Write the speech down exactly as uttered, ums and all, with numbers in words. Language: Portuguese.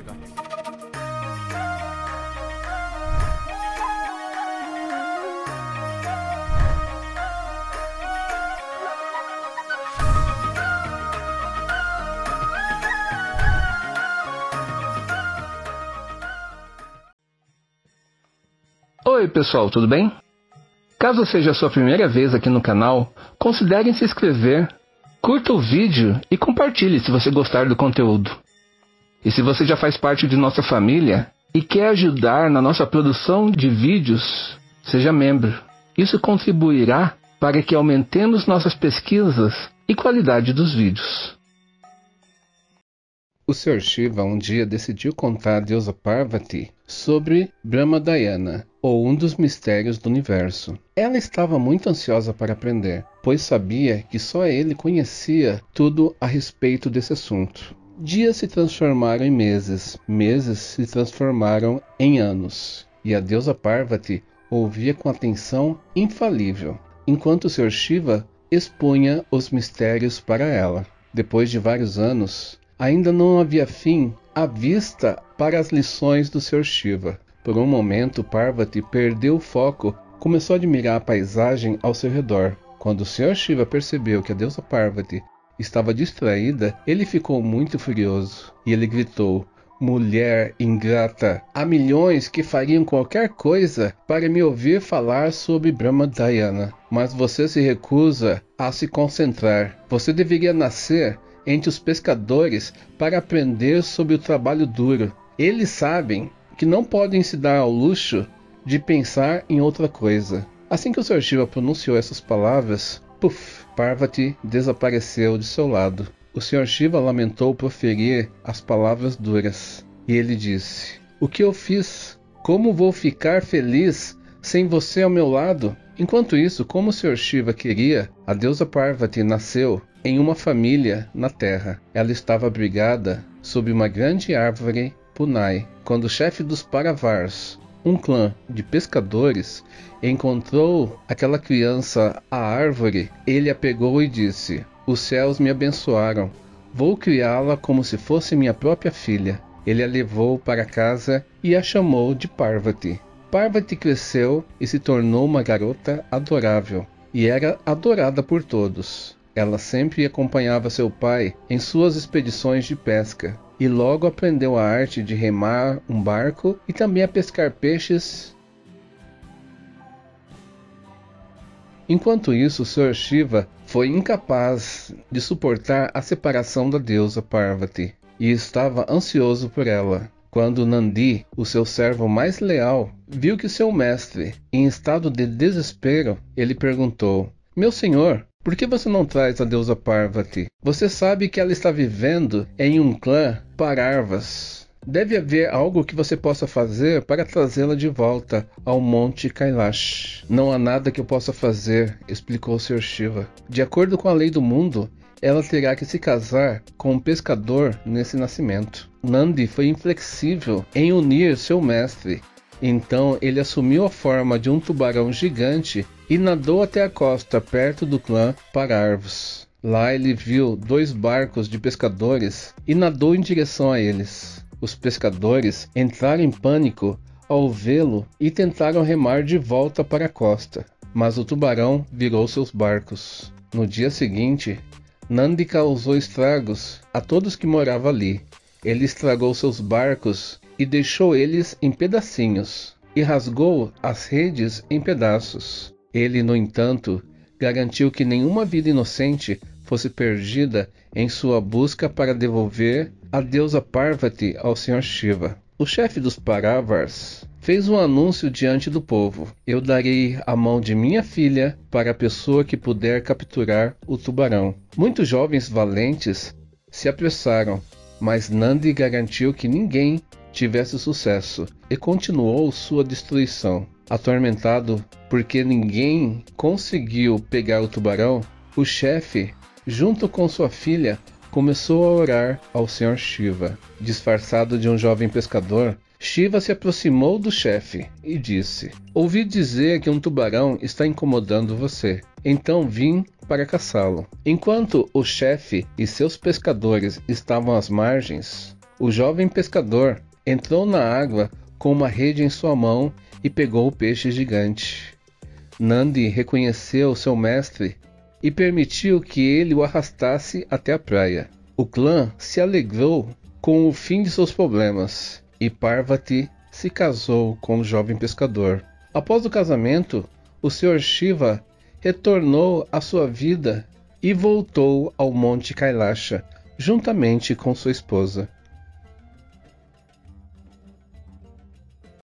रहेगा। Oi pessoal, tudo bem? Caso seja a sua primeira vez aqui no canal, considerem se inscrever, curta o vídeo e compartilhe se você gostar do conteúdo. E se você já faz parte de nossa família e quer ajudar na nossa produção de vídeos, seja membro. Isso contribuirá para que aumentemos nossas pesquisas e qualidade dos vídeos. O senhor Shiva um dia decidiu contar a deusa Parvati sobre Brahma Dhyana, ou um dos mistérios do universo. Ela estava muito ansiosa para aprender, pois sabia que só ele conhecia tudo a respeito desse assunto. Dias se transformaram em meses, meses se transformaram em anos, e a deusa Parvati ouvia com atenção infalível, enquanto o senhor Shiva expunha os mistérios para ela. Depois de vários anos, ainda não havia fim à vista para as lições do senhor Shiva. Por um momento, Parvati perdeu o foco, começou a admirar a paisagem ao seu redor. Quando o senhor Shiva percebeu que a deusa Parvati estava distraída, ele ficou muito furioso. E ele gritou, "Mulher ingrata, há milhões que fariam qualquer coisa para me ouvir falar sobre Brahma Dhyana. Mas você se recusa a se concentrar. Você deveria nascer entre os pescadores para aprender sobre o trabalho duro. Eles sabem que não podem se dar ao luxo de pensar em outra coisa." Assim que o senhor Shiva pronunciou essas palavras, puff, Parvati desapareceu de seu lado. O senhor Shiva lamentou proferir as palavras duras, e ele disse, "O que eu fiz? Como vou ficar feliz sem você ao meu lado?" Enquanto isso, como o senhor Shiva queria, a deusa Parvati nasceu em uma família na terra. Ela estava abrigada sob uma grande árvore, quando o chefe dos Paravars, um clã de pescadores, encontrou aquela criança à árvore, ele a pegou e disse, "Os céus me abençoaram, vou criá-la como se fosse minha própria filha." Ele a levou para casa e a chamou de Parvati. Parvati cresceu e se tornou uma garota adorável, e era adorada por todos. Ela sempre acompanhava seu pai em suas expedições de pesca, e logo aprendeu a arte de remar um barco e também a pescar peixes. Enquanto isso, o senhor Shiva foi incapaz de suportar a separação da deusa Parvati e estava ansioso por ela. Quando Nandi, o seu servo mais leal, viu que seu mestre, em estado de desespero, ele perguntou, "Meu senhor, por que você não traz a deusa Parvati? Você sabe que ela está vivendo em um clã Paravars. Deve haver algo que você possa fazer para trazê-la de volta ao monte Kailash." "Não há nada que eu possa fazer", explicou o senhor Shiva. "De acordo com a lei do mundo, ela terá que se casar com um pescador nesse nascimento." Nandi foi inflexível em unir seu mestre. Então ele assumiu a forma de um tubarão gigante e nadou até a costa perto do clã Paravars. Lá ele viu dois barcos de pescadores e nadou em direção a eles. Os pescadores entraram em pânico ao vê-lo e tentaram remar de volta para a costa, mas o tubarão virou seus barcos. No dia seguinte, Nandi causou estragos a todos que moravam ali. Ele estragou seus barcos e deixou eles em pedacinhos, e rasgou as redes em pedaços. Ele, no entanto, garantiu que nenhuma vida inocente fosse perdida em sua busca para devolver a deusa Parvati ao senhor Shiva. O chefe dos Paravars fez um anúncio diante do povo, "Eu darei a mão de minha filha para a pessoa que puder capturar o tubarão." Muitos jovens valentes se apressaram, mas Nandi garantiu que ninguém tivesse sucesso e continuou sua destruição. Atormentado porque ninguém conseguiu pegar o tubarão, o chefe, junto com sua filha, começou a orar ao senhor Shiva. Disfarçado de um jovem pescador, Shiva se aproximou do chefe e disse, "Ouvi dizer que um tubarão está incomodando você, então vim para caçá-lo." Enquanto o chefe e seus pescadores estavam às margens, O jovem pescador entrou na água com uma rede em sua mão e pegou o peixe gigante. Nandi reconheceu seu mestre e permitiu que ele o arrastasse até a praia. O clã se alegrou com o fim de seus problemas e Parvati se casou com o jovem pescador. Após o casamento, o senhor Shiva retornou à sua vida e voltou ao Monte Kailasha, juntamente com sua esposa.